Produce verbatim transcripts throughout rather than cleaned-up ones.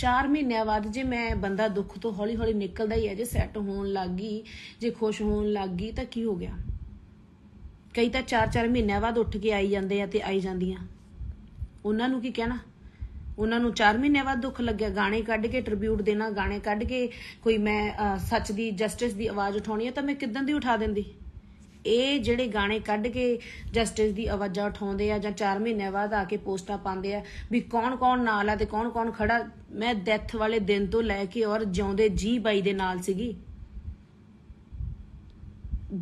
चार महीनों बाद जे मैं बंदा दुख तो हौली हौली निकलता ही है, जे सैट होन लग गई, जे खुश होन लग गई तो की हो गया। कई तो चार चार महीनों बाद उठ के आई जाते हैं, आई जांदियां, उन्होंने की कहना। उन्होंने चार महीने बाद दुख लग्या, गाने कढ़ के ट्रिब्यूट देना, गाने कढ़ के कोई मैं सच की जस्टिस की आवाज़ उठानी है तो मैं किदन दी उठा देंदी। ये जिहड़े गाने कढ़ के जस्टिस की आवाज़ा उठाते हैं जां चार महीने बाद आके पोस्टा पाते हैं भी कौन कौन नाल है तो कौन कौन खड़ा, मैं डैथ वाले दिन तो लैके और जिउंदे जी बाई दे नाल सीगी।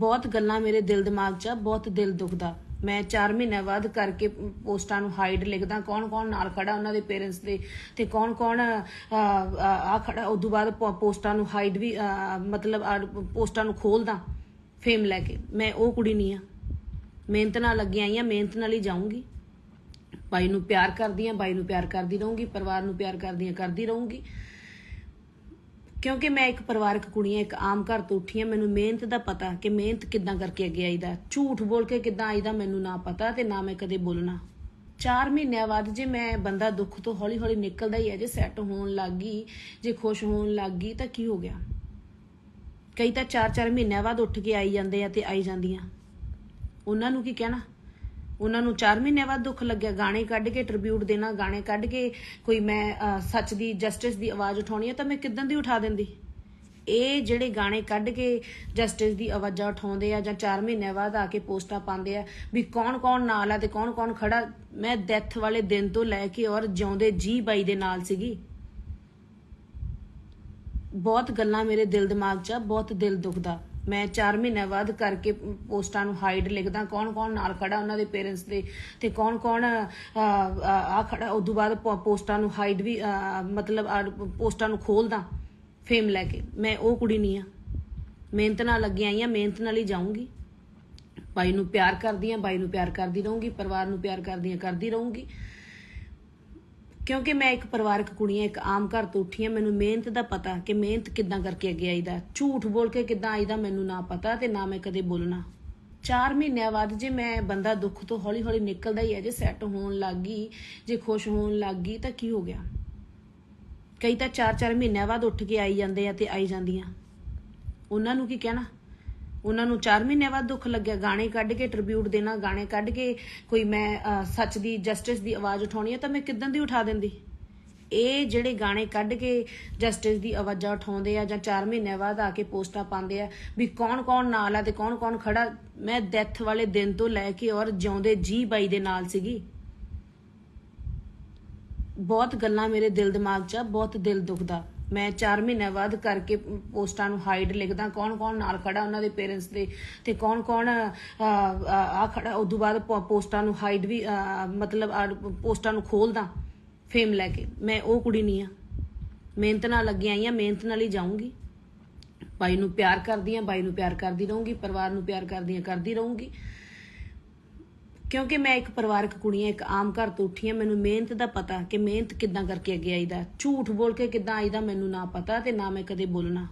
बहुत गल्लां मेरे दिल दिमाग च, बहुत दिल दुखदा। मैं चार महीने बाद करके पोस्टां नूं हाइड लिखदा, कौन कौन नाल खड़ा उन्हां दे पेरेंट्स दे ते कौन कौन आ, आ, आ खड़ा। उदों बाद पोस्टां नूं हाइड भी आ, मतलब आ, पोस्टां नूं खोलदा फेम लैके। मैं वो कुड़ी नहीं आ, मेहनत नाल लगी आई आ, मेहनत नाल ही जाऊँगी। भाई नूं प्यार करदी आ, भाई नूं प्यार करदी रहूँगी, परिवार नूं प्यार करदी आ, करदी रहूँगी, क्योंकि मैं एक परिवारक कुड़ी हाँ, एक आम घर तो उठी हाँ। मैनू मेहनत का पता कि मेहनत किदा करके अगे आई दा, झूठ बोल के किदा आई दा मैनू ना पता ते ना मैं कदे बोलना। चार महीनों बाद जे मैं बंदा दुख तो हौली हौली निकलता ही है, जे सैट होन लग गई, जे खुश होन लग गई तो की हो गया। कई तो चार चार महीनों बाद उठ के आई जाते हैं, आई जांदियां, उन्होंने की कहना। उन्होंने चार महीने बाद दुख लग्या, गाने कढ़ के ट्रिब्यूट देना, गाने कढ़ के कोई मैं सच की जस्टिस की आवाज़ उठानी है तो मैं किदन दी उठा देंदी। ये जिहड़े गाने कढ़ के जस्टिस की आवाज़ा उठाते हैं जां चार महीने बाद आके पोस्टा पाते हैं भी कौन कौन नाल है तो कौन कौन खड़ा, मैं डैथ वाले दिन तो लैके और जिउंदे जी बाई दे नाल सीगी। बहुत गल्लां मेरे दिल दिमाग च, बहुत दिल दुखदा। मैं चार महीने बाद करके पोस्टां नूं हाइड लिखदा, कौन कौन नाल खड़ा उन्हां दे पेरेंट्स दे ते कौन कौन आ, आ, आ खड़ा। उदों बाद पोस्टां नूं हाइड भी आ, मतलब आ, पोस्टां नूं खोलदा फेम लैके। मैं वो कुड़ी नहीं आ, मेहनत नाल लगी आई आ, मेहनत नाल ही जाऊँगी। भाई नूं प्यार करदी आ, भाई नूं प्यार करदी रहूँगी, परिवार नूं प्यार करदी आ, करदी रहूँगी, क्योंकि मैं एक परिवारक कुड़ी हाँ, एक आम घर तो उठी हाँ। मैनू मेहनत का पता कि मेहनत किदा करके अगे आई दा, झूठ बोल के किदा आई दा मैनू ना पता ते ना मैं कदे बोलना। चार महीनों बाद जे मैं बंदा दुख तो हौली हौली निकलता ही है, जे सैट होन लग गई, जे खुश होन लग गई तो की हो गया। कई तो चार चार महीनों बाद उठ के आई जाते हैं, आई जांदियां, उन्होंने की कहना। उन्होंने चार महीने बाद दुख लग्या, गाने कढ़ के ट्रिब्यूट देना, गाने कढ़ के कोई मैं सच की जस्टिस की आवाज़ उठानी है तो मैं किदन दी उठा देंदी। ये जिहड़े गाने कढ़ के जस्टिस की आवाज़ा उठाते हैं जां चार महीने बाद आके पोस्टा पाते हैं भी कौन कौन नाल है तो कौन कौन खड़ा, मैं डैथ वाले दिन तो लैके और जिउंदे जी बाई दे नाल सीगी। बहुत गल्लां मेरे दिल दिमाग च, बहुत दिल दुखदा। मैं चार महीने बाद करके पोस्टां नूं हाइड लिखदा, कौन कौन नाल खड़ा उन्हां दे पेरेंट्स दे ते कौन कौन आ, आ, आ खड़ा। उदों बाद पोस्टां नूं हाइड भी आ, मतलब आ, पोस्टां नूं खोलदा फेम लैके। मैं वो कुड़ी नहीं आ, मेहनत नाल लगी आई आ, मेहनत नाल ही जाऊँगी। भाई नूं प्यार करदी आ, भाई नूं प्यार करदी रहूँगी, परिवार नूं प्यार करदी आ, करदी रहूँगी, क्योंकि मैं एक परिवारक कुड़ी हाँ, एक आम घर तो उठी हाँ। मैनू मेहनत का पता कि मेहनत किदा करके अगे आई दा, झूठ बोल के किदा आई दा मैनू ना पता ते ना मैं कदे बोलना।